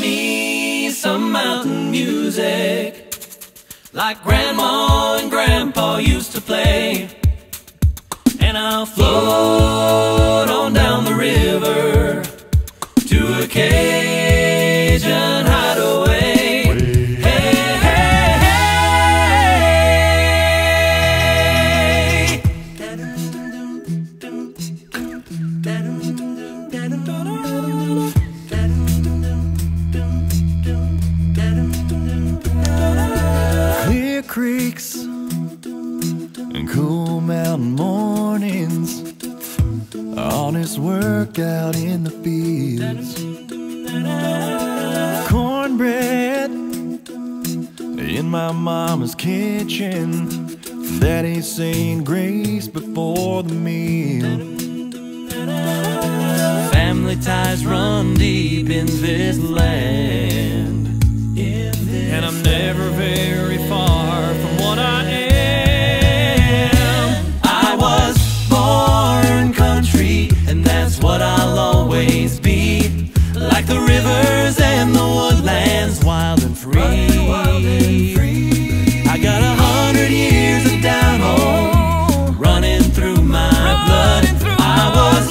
me some mountain music, like Grandma and Grandpa used to play. And I'll float on down the river to a Cajun hideaway. Clear creeks and cool mountain mornings, honest work out in the fields, cornbread in my mama's kitchen, Daddy saying grace before the meal. Family ties run deep in this land, and I'm never very far from what I am. I was born country, and that's what I'll always be, like the rivers and the woodlands, wild and free. I got 100 years of down home running through my blood. I was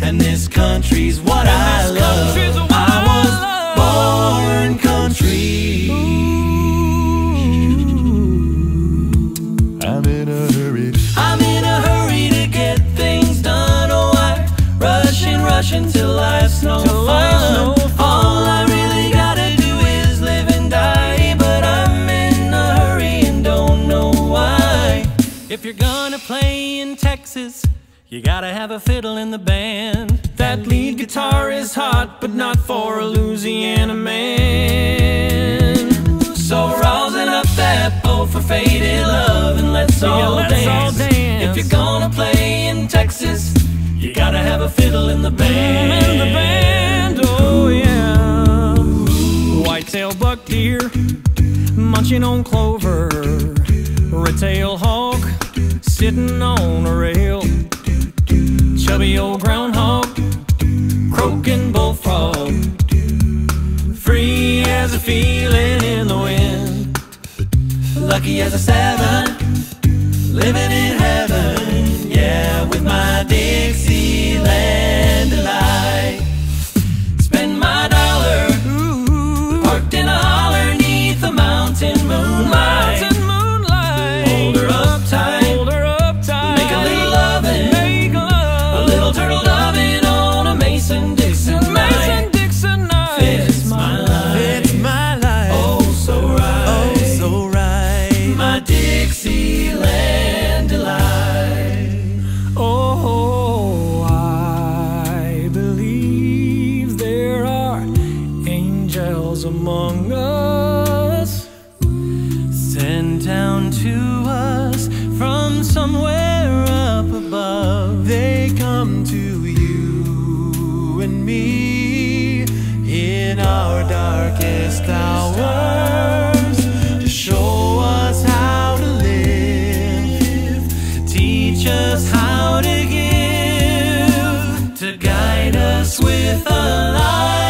and this country's what I love. I was born country. Ooh, I'm in a hurry. I'm in a hurry to get things done. Oh, I'm rushing till life's no fun. All I really gotta do is live and die, but I'm in a hurry and don't know why. If you're gonna play in Texas, you gotta have a fiddle in the band. That lead guitar is hot, but not for a Louisiana man. So rosin up that bow for faded love, and let's all dance. If you're gonna play in Texas, you gotta have a fiddle in the band. Oh yeah. Whitetail buck deer munching on clover, red-tail hawk sitting on a rail, chubby old groundhog, croaking bullfrog, free as a feeling in the wind, lucky as a seven, living in heaven, yeah, with my Dixieland delight. Spend my dollar, parked in a holler neath the mountain moonlight. Among us, sent down to us from somewhere up above, they come to you and me in our darkest hours to show us how to live, teach us how to give, to guide us with a light.